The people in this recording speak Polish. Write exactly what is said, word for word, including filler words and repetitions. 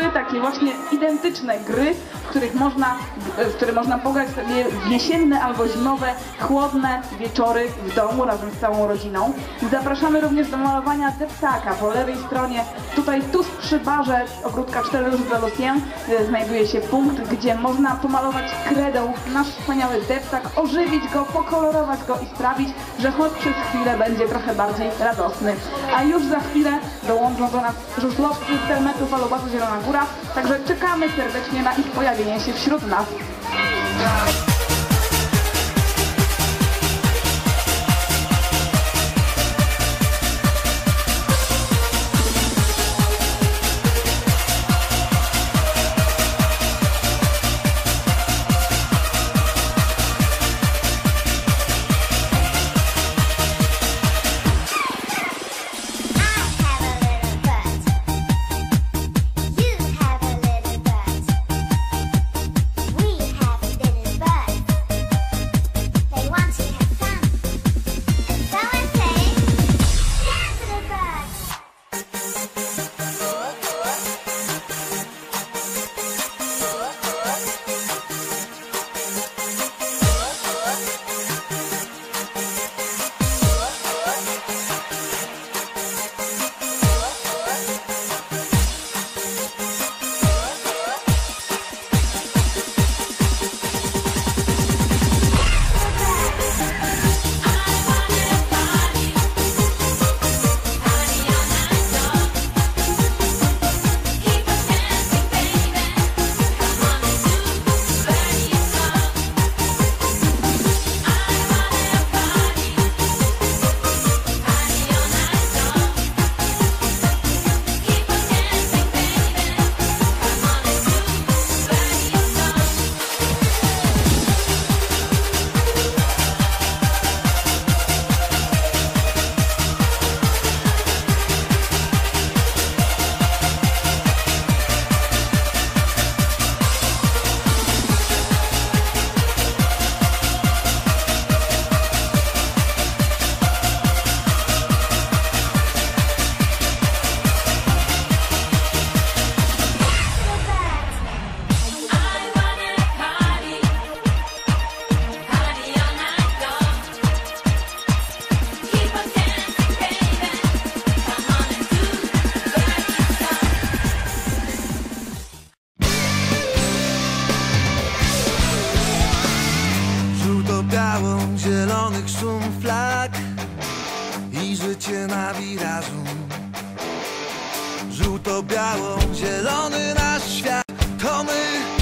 trzy takie właśnie identyczne gry, w, których można, w które można pograć sobie w jesienne albo zimowe, chłodne wieczory w domu razem z całą rodziną. Zapraszamy również do malowania de ptaka po lewej stronie. Tutaj tuż przy barze ogródka czterech Róż dla Lucienne znajduje się punkt, gdzie można pomalować kredą nasz wspaniały de ptak, ożywić go, pokolorować go i sprawić, że choć przez chwilę będzie trochę bardziej radosny. A już za chwilę dołączą do nas żużlowcy z Stelmetu Falubazu Zielona Góra, także czekamy serdecznie na ich pojawienie się wśród nas. Zielonych szum flag i życie na wirażu. Żółto-białą, zielony nasz świat, to my.